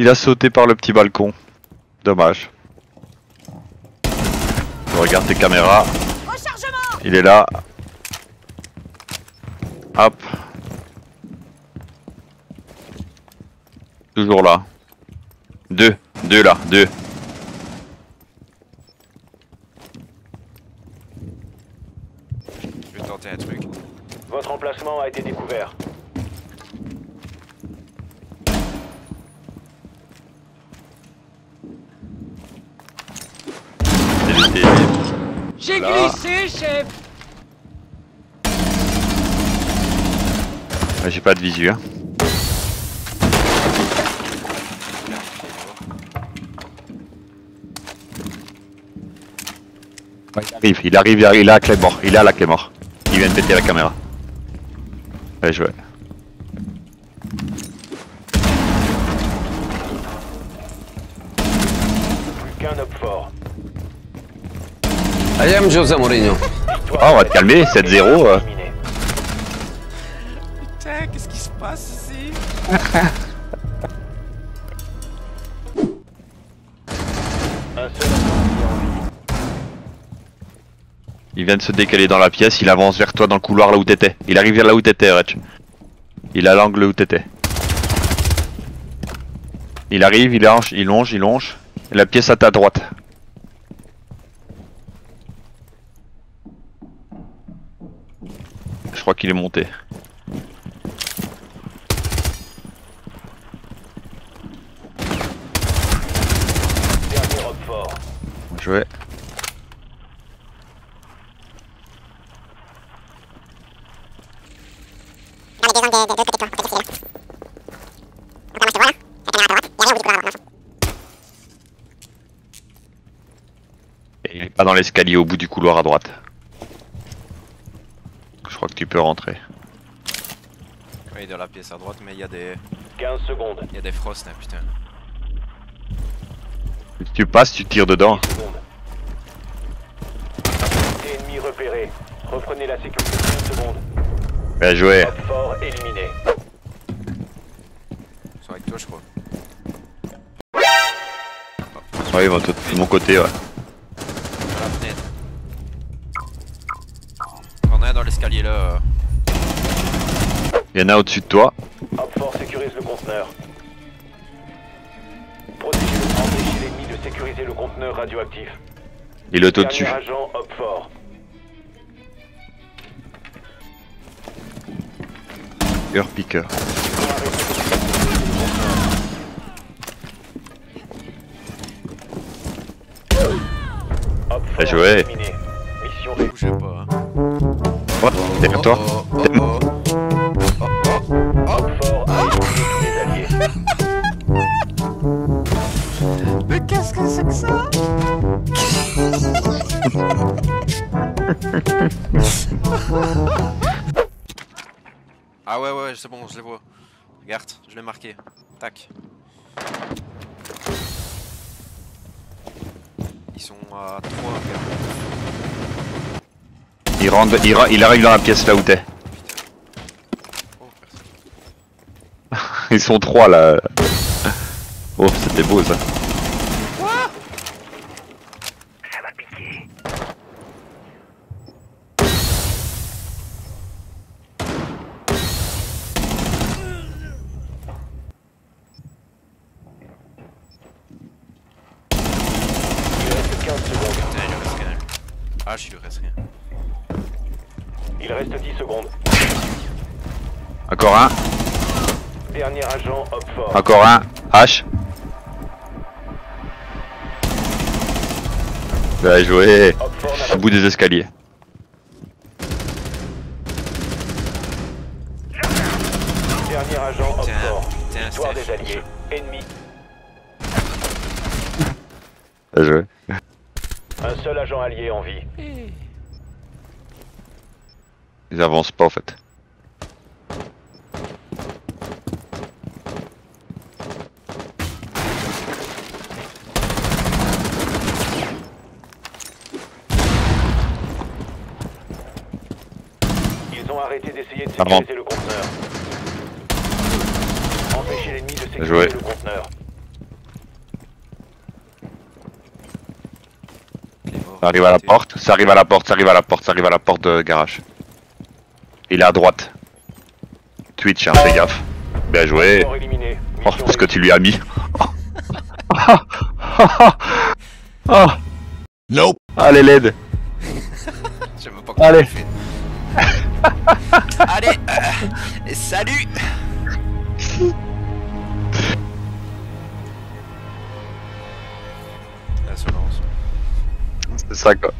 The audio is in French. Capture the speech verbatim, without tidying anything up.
Il a sauté par le petit balcon. Dommage. Je regarde tes caméras. Il est là. Hop. Toujours là. Deux. Deux là. Deux. Je vais tenter un truc. Votre emplacement a été découvert. J'ai glissé, chef. Ouais, j'ai pas de visu, hein. Ouais, il arrive, il arrive, il arrive, il a la clé mort, il a la clé mort. Il vient de péter la caméra. Allez, je vais. Plus qu'un homme fort. I am José Mourinho. Ah, on va te calmer, sept zéro. Euh. Putain, qu'est-ce qui se passe ici? Il vient de se décaler dans la pièce, il avance vers toi dans le couloir là où t'étais. Il arrive vers là où t'étais, Retch. Il a l'angle où t'étais. Il arrive, il longe, il longe, il longe. La pièce à ta droite. Je crois qu'il est monté. Dernier homme fort. Bon joué. Il est pas dans l'escalier au bout du couloir à droite. Je crois que tu peux rentrer. Oui, dans la pièce à droite, mais il y a des... quinze secondes. Il y a des frosts là, putain. Si tu passes, tu tires dedans. Ennemi repéré. Reprenez la sécurité quinze secondes. Bien joué. Fort éliminé. Ils sont avec toi, je crois. Oui, ils vont tout de mon côté, ouais. Dans l'escalier là. Il y en a au-dessus de toi. Hop fort sécurise le conteneur. Protégez-le, empêchez l'ennemi de sécuriser le conteneur radioactif. Il est au-dessus. Agent Hop fort. Heure piqueur. Hop fort. Bien joué. Mission réussie. Oh, derrière toi, t'es mort. Hop fort a épuisé tous les alliés. Mais qu'est-ce que c'est que ça? Ah ouais ouais, c'est bon, je les vois. Regarde, je l'ai marqué. Tac. Ils sont à trois, regarde. Il rentre, il, il arrive dans la pièce là où t'es. Ils sont trois là. Oh, c'était beau ça. Quoi? Ça va piquer. Il reste quinze secondes. Putain, il reste rien. Ah, je suis reste rien. Il reste dix secondes. Encore un. Dernier agent Hop fort. Encore un. H. Bien joué. Au bout des escaliers. Dernier agent Hop fort. Victoire des alliés. Ennemi. Bien joué. Un seul agent allié en vie. Hey. Ils avancent pas en fait. Ils ont arrêté d'essayer de sécuriser le conteneur. Empêchez l'ennemi de sécuriser le conteneur. Ça arrive à la porte, ça arrive à la porte, ça arrive à la porte, ça arrive à la porte de garage. Il est à droite. Twitch, hein, fais gaffe. Bien joué. Oh, parce que tu lui as mis. Ah, ah, ah. Nope. Allez, L E D. Je veux pas que allez. Allez, euh, salut. La solence. C'est ça quoi.